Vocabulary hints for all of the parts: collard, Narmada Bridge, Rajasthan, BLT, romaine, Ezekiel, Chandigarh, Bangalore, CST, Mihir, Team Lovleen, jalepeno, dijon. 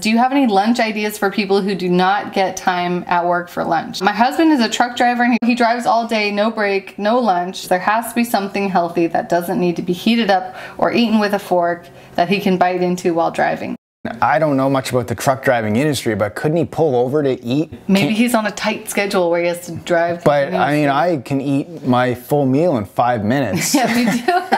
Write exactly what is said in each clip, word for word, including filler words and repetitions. Do you have any lunch ideas for people who do not get time at work for lunch? My husband is a truck driver and he drives all day, no break, no lunch. There has to be something healthy that doesn't need to be heated up or eaten with a fork that he can bite into while driving. I don't know much about the truck driving industry, but couldn't he pull over to eat? Maybe he's on a tight schedule where he has to drive. But I mean, I can eat my full meal in five minutes. Yeah, me too.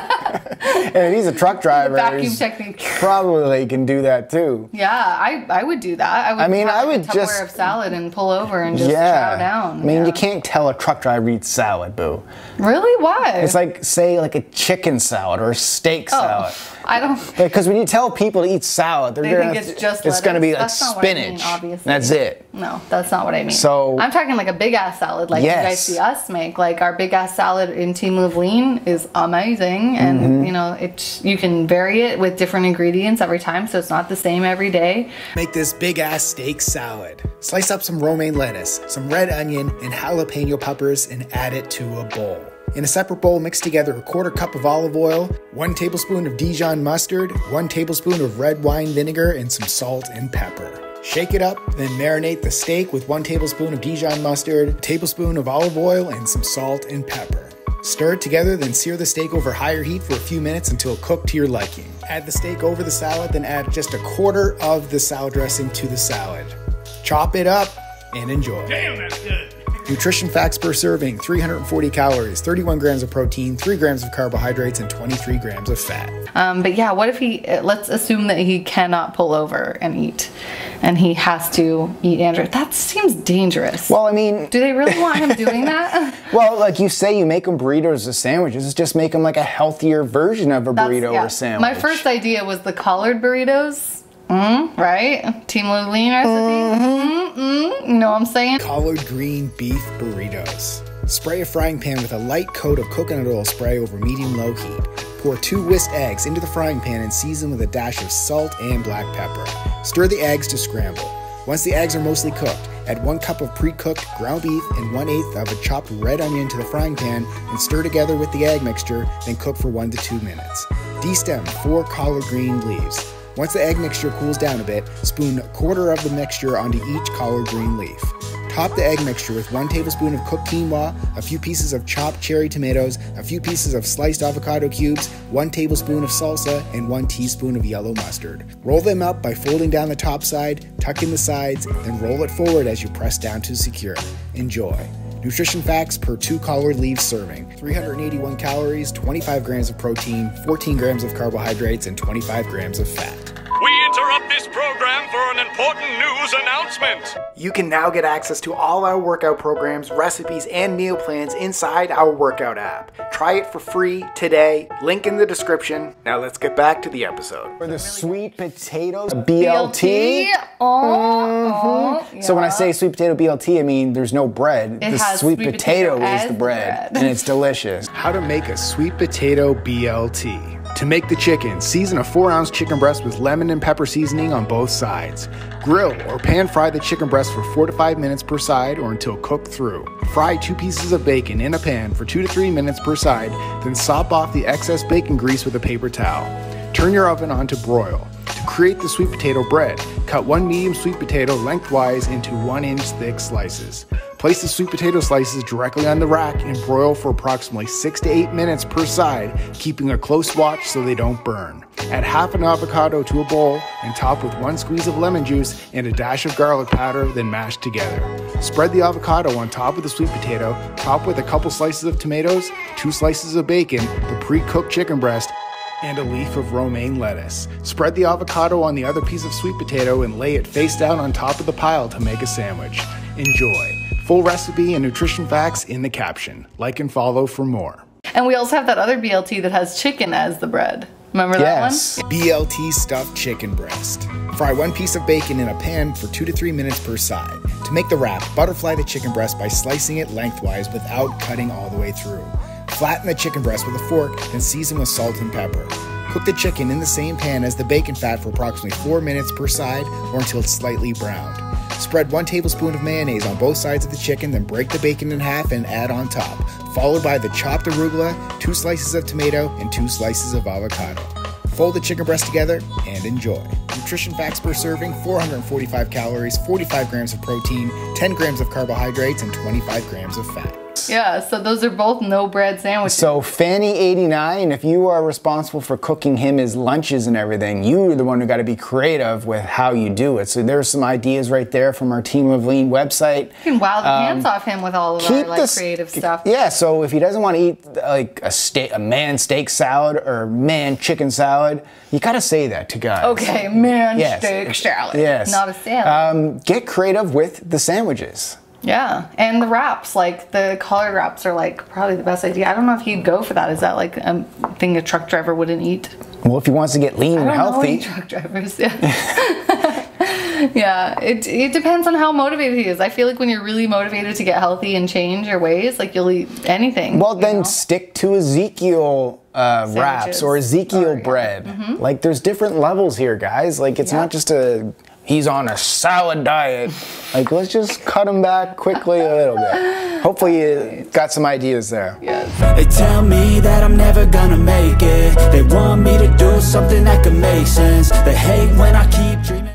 And he's a truck driver. Vacuum technique. Probably can do that too. Yeah, I, I would do that. I would I mean, have I would a Tupperware just, of salad and pull over and just yeah. chow down. I mean, yeah. you can't tell a truck driver eats salad, boo. Really? Why? It's like, say, like a chicken salad or a steak oh, salad. I don't. Because when you tell people to eat salad, they're they gonna, think it's just it's going to be that's like spinach. I mean, that's it. No, that's not what I mean. So I'm talking like a big ass salad, like yes. you guys see us make. Like our big ass salad in Team Lovleen is amazing, and mm-hmm. you know. It, you can vary it with different ingredients every time, so it's not the same every day. Make this big ass steak salad. Slice up some romaine lettuce, some red onion, and jalapeno peppers and add it to a bowl. In a separate bowl, mix together a quarter cup of olive oil, one tablespoon of Dijon mustard, one tablespoon of red wine vinegar, and some salt and pepper. Shake it up, then marinate the steak with one tablespoon of Dijon mustard, a tablespoon of olive oil, and some salt and pepper. Stir it together, then sear the steak over higher heat for a few minutes until cooked to your liking. Add the steak over the salad, then add just a quarter of the salad dressing to the salad. Chop it up and enjoy. Damn, that's good. Nutrition facts per serving, three hundred forty calories, thirty-one grams of protein, three grams of carbohydrates, and twenty-three grams of fat. Um, but yeah, what if he, let's assume that he cannot pull over and eat, and he has to eat Andrew. That seems dangerous. Well, I mean. Do they really want him doing that? Well, like you say, you make them burritos or sandwiches, just make them like a healthier version of a That's, burrito yeah. or sandwich. My first idea was the collard burritos. Mm, right? Team Lovleen recipe? Mm, mm, you know what I'm saying? Collard green beef burritos. Spray a frying pan with a light coat of coconut oil spray over medium-low heat. Pour two whisked eggs into the frying pan and season with a dash of salt and black pepper. Stir the eggs to scramble. Once the eggs are mostly cooked, add one cup of pre-cooked ground beef and one eighth of a chopped red onion to the frying pan and stir together with the egg mixture, then cook for one to two minutes. Destem four collard green leaves. Once the egg mixture cools down a bit, spoon a quarter of the mixture onto each collard green leaf. Top the egg mixture with one tablespoon of cooked quinoa, a few pieces of chopped cherry tomatoes, a few pieces of sliced avocado cubes, one tablespoon of salsa, and one teaspoon of yellow mustard. Roll them up by folding down the top side, tuck in the sides, then roll it forward as you press down to secure. Enjoy. Nutrition facts per two collard leaves serving, three hundred eighty-one calories, twenty-five grams of protein, fourteen grams of carbohydrates, and twenty-five grams of fat. We interrupt this program for an important news announcement. You can now get access to all our workout programs, recipes, and meal plans inside our workout app. Try it for free today. Link in the description. Now let's get back to the episode. For the sweet potatoes B L T. Oh, mm-hmm. yeah. So when I say sweet potato B L T, I mean there's no bread. It the sweet, sweet potato, potato is the bread, bread, and it's delicious. How to make a sweet potato B L T. To make the chicken, season a four ounce chicken breast with lemon and pepper seasoning on both sides. Grill or pan fry the chicken breast for four to five minutes per side or until cooked through. Fry two pieces of bacon in a pan for two to three minutes per side, then sop off the excess bacon grease with a paper towel. Turn your oven on to broil. To create the sweet potato bread, cut one medium sweet potato lengthwise into one inch thick slices. Place the sweet potato slices directly on the rack and broil for approximately six to eight minutes per side, keeping a close watch so they don't burn. Add half an avocado to a bowl and top with one squeeze of lemon juice and a dash of garlic powder, then mash together. Spread the avocado on top of the sweet potato, top with a couple slices of tomatoes, two slices of bacon, the pre-cooked chicken breast, and a leaf of romaine lettuce. Spread the avocado on the other piece of sweet potato and lay it face down on top of the pile to make a sandwich. Enjoy. Full recipe and nutrition facts in the caption. Like and follow for more. And we also have that other B L T that has chicken as the bread. Remember yes. that one? B L T stuffed chicken breast. Fry one piece of bacon in a pan for two to three minutes per side. To make the wrap, butterfly the chicken breast by slicing it lengthwise without cutting all the way through. Flatten the chicken breast with a fork and season with salt and pepper. Cook the chicken in the same pan as the bacon fat for approximately four minutes per side or until it's slightly browned. Spread one tablespoon of mayonnaise on both sides of the chicken, then break the bacon in half and add on top, followed by the chopped arugula, two slices of tomato, and two slices of avocado. Fold the chicken breast together and enjoy. nutrition facts per serving, four hundred forty-five calories, forty-five grams of protein, ten grams of carbohydrates, and twenty-five grams of fat. Yeah, so those are both no bread sandwiches. So Fanny eighty-nine, if you are responsible for cooking him his lunches and everything, you're the one who got to be creative with how you do it. So there's some ideas right there from our Team Lovleen website. You can wow the um, hands off him with all of our like, the, creative stuff. Yeah, so if he doesn't want to eat like a steak, a man steak salad or man chicken salad, you got to say that to guys. Okay, man yes. steak salad, yes. not a salad. Um, get creative with the sandwiches. Yeah, and the wraps, like the collard wraps are like probably the best idea. I don't know if you'd go for that. Is that like a thing a truck driver wouldn't eat? Well, if he wants to get lean and healthy. I don't know any truck drivers, yeah. Yeah, it, it depends on how motivated he is. I feel like when you're really motivated to get healthy and change your ways, like you'll eat anything. Well, then know? stick to Ezekiel uh, wraps or Ezekiel or, yeah. bread. Mm-hmm. Like there's different levels here, guys. Like it's yeah. not just a... he's on a salad diet. Like, let's just cut him back quickly a little bit. Hopefully you got some ideas there. Yes. They tell me that I'm never gonna make it. They want me to do something that could make sense. They hate when I keep dreaming.